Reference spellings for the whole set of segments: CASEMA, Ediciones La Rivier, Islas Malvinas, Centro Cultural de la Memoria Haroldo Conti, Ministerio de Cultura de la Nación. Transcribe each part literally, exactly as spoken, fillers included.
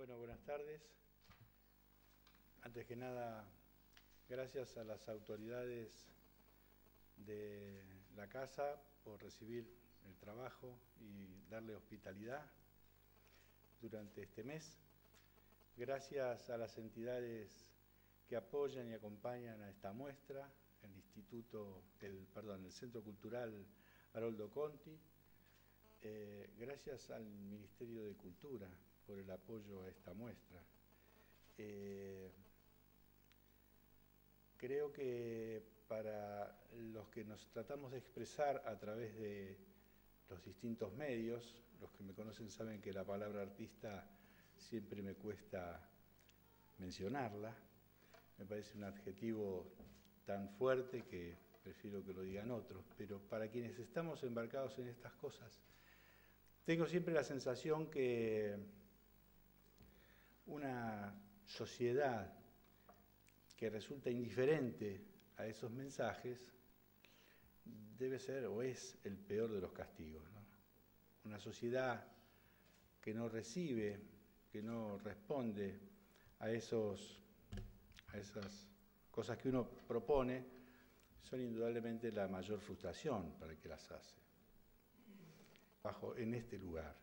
Bueno, buenas tardes. Antes que nada, gracias a las autoridades de la casa por recibir el trabajo y darle hospitalidad durante este mes. Gracias a las entidades que apoyan y acompañan a esta muestra, el Instituto, el, perdón, el Centro Cultural Haroldo Conti. Eh, gracias al Ministerio de Cultura por el apoyo a esta muestra. Eh, creo que para los que nos tratamos de expresar a través de los distintos medios, los que me conocen saben que la palabra artista siempre me cuesta mencionarla, me parece un adjetivo tan fuerte que prefiero que lo digan otros, pero para quienes estamos embarcados en estas cosas, tengo siempre la sensación que una sociedad que resulta indiferente a esos mensajes debe ser o es el peor de los castigos, ¿no? Una sociedad que no recibe, que no responde a, esos, a esas cosas que uno propone, son indudablemente la mayor frustración para el que las hace. Bajo, en este lugar.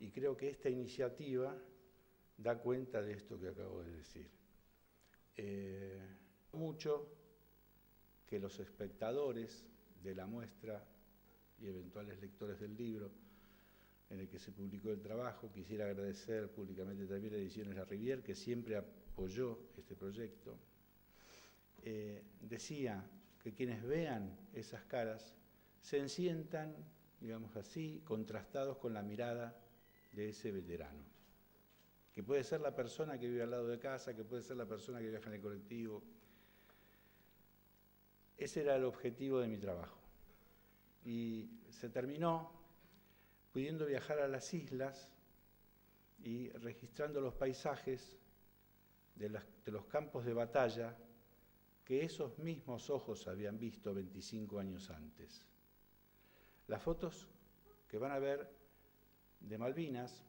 Y creo que esta iniciativa da cuenta de esto que acabo de decir. Eh, mucho que los espectadores de la muestra y eventuales lectores del libro en el que se publicó el trabajo, quisiera agradecer públicamente también a Ediciones La Rivier, que siempre apoyó este proyecto. Eh, decía que quienes vean esas caras se sientan, digamos así, contrastados con la mirada de ese veterano, que puede ser la persona que vive al lado de casa, que puede ser la persona que viaja en el colectivo. Ese era el objetivo de mi trabajo. Y se terminó pudiendo viajar a las islas y registrando los paisajes de, las, de los campos de batalla que esos mismos ojos habían visto veinticinco años antes. Las fotos que van a ver de Malvinas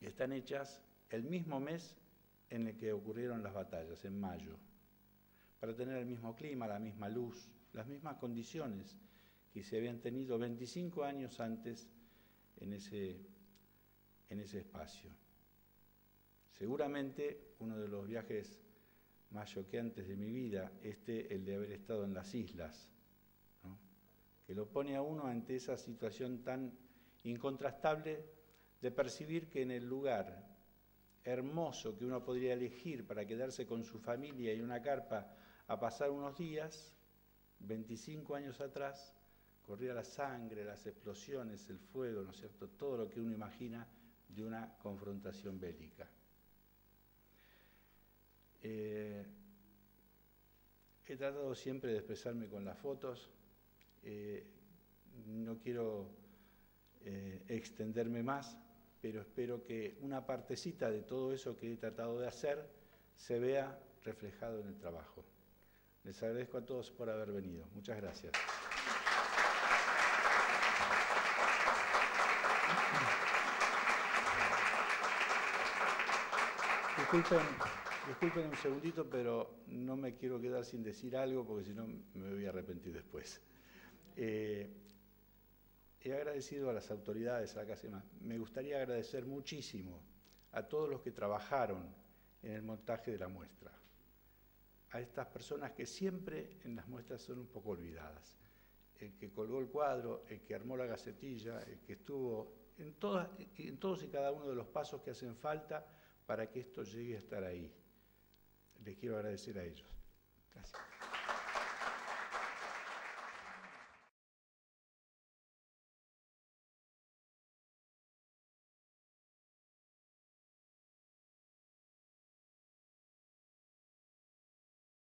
están hechas el mismo mes en el que ocurrieron las batallas, en mayo, para tener el mismo clima, la misma luz, las mismas condiciones que se habían tenido veinticinco años antes en ese, en ese espacio. Seguramente uno de los viajes más choqueantes de mi vida, este, el de haber estado en las islas, ¿no? Que lo pone a uno ante esa situación tan incontrastable de percibir que en el lugar hermoso que uno podría elegir para quedarse con su familia y una carpa a pasar unos días, veinticinco años atrás, corría la sangre, las explosiones, el fuego, ¿no es cierto?, todo lo que uno imagina de una confrontación bélica. Eh, he tratado siempre de expresarme con las fotos, eh, no quiero eh, extenderme más, pero espero que una partecita de todo eso que he tratado de hacer se vea reflejado en el trabajo. Les agradezco a todos por haber venido. Muchas gracias. Disculpen, disculpen un segundito, pero no me quiero quedar sin decir algo porque si no me voy a arrepentir después. Eh, he agradecido a las autoridades, a la CASEMA. Me gustaría agradecer muchísimo a todos los que trabajaron en el montaje de la muestra, a estas personas que siempre en las muestras son un poco olvidadas. El que colgó el cuadro, el que armó la gacetilla, el que estuvo en, todas, en todos y cada uno de los pasos que hacen falta para que esto llegue a estar ahí. Les quiero agradecer a ellos. Gracias.